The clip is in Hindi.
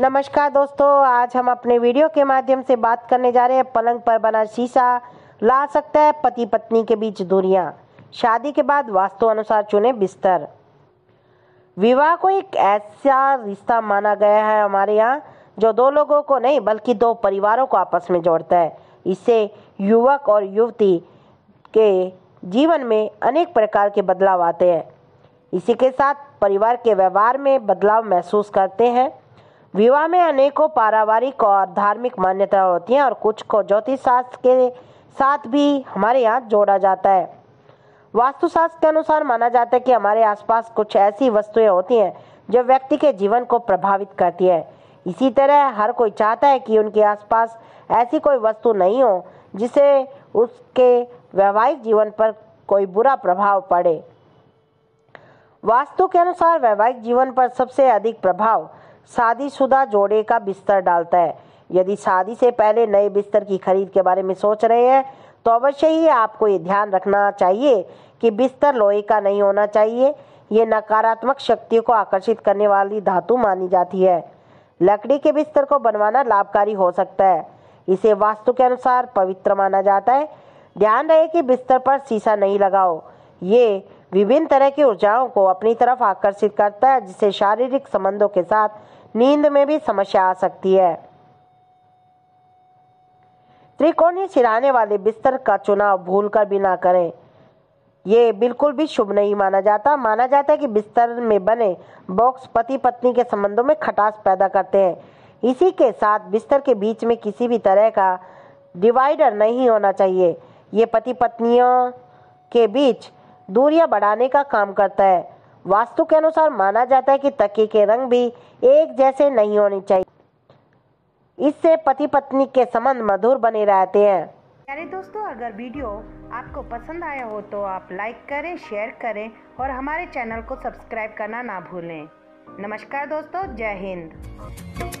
नमस्कार दोस्तों, आज हम अपने वीडियो के माध्यम से बात करने जा रहे हैं पलंग पर बना शीशा ला सकता है पति पत्नी के बीच दूरियां। शादी के बाद वास्तु अनुसार चुने बिस्तर। विवाह को एक ऐसा रिश्ता माना गया है हमारे यहाँ जो दो लोगों को नहीं बल्कि दो परिवारों को आपस में जोड़ता है। इससे युवक और युवती के जीवन में अनेक प्रकार के बदलाव आते हैं। इसी के साथ परिवार के व्यवहार में बदलाव महसूस करते हैं। विवाह में अनेकों पारिवारिक और धार्मिक मान्यताएं होती हैं और कुछ को ज्योतिष शास्त्र के साथ भी हमारे यहाँ जोड़ा जाता है। वास्तुशास्त्र के अनुसार माना जाता है कि हमारे आसपास कुछ ऐसी वस्तुएं होती हैं जो व्यक्ति के जीवन को प्रभावित करती है। इसी तरह हर कोई चाहता है कि उनके आसपास ऐसी कोई वस्तु नहीं हो जिससे उसके वैवाहिक जीवन पर कोई बुरा प्रभाव पड़े। वास्तु के अनुसार वैवाहिक जीवन पर सबसे अधिक प्रभाव शादीशुदा जोड़े का बिस्तर डालता है। यदि शादी से पहले नए बिस्तर की खरीद के बारे में सोच रहे हैं तो अवश्य ही आपको ये ध्यान रखना चाहिए कि बिस्तर लोहे का नहीं होना चाहिए। ये नकारात्मक शक्तियों को आकर्षित करने वाली धातु मानी जाती है। लकड़ी के बिस्तर को बनवाना लाभकारी हो सकता है। इसे वास्तु के अनुसार पवित्र माना जाता है। ध्यान रहे कि बिस्तर पर शीशा नहीं लगाओ। ये विभिन्न तरह की ऊर्जाओं को अपनी तरफ आकर्षित करता है जिससे शारीरिक संबंधों के साथ नींद में भी समस्या आ सकती है। त्रिकोणीय सिरहाने वाले बिस्तर का चुनाव भूलकर भी ना करें। ये बिल्कुल भी शुभ नहीं माना जाता। माना जाता है कि बिस्तर में बने बॉक्स पति पत्नी के संबंधों में खटास पैदा करते हैं। इसी के साथ बिस्तर के बीच में किसी भी तरह का डिवाइडर नहीं होना चाहिए। ये पति पत्नियों के बीच दूरियां बढ़ाने का काम करता है। वास्तु के अनुसार माना जाता है कि तकिए के रंग भी एक जैसे नहीं होने चाहिए। इससे पति पत्नी के संबंध मधुर बने रहते हैं। प्यारे दोस्तों, अगर वीडियो आपको पसंद आया हो तो आप लाइक करें, शेयर करें और हमारे चैनल को सब्सक्राइब करना ना भूलें। नमस्कार दोस्तों, जय हिंद।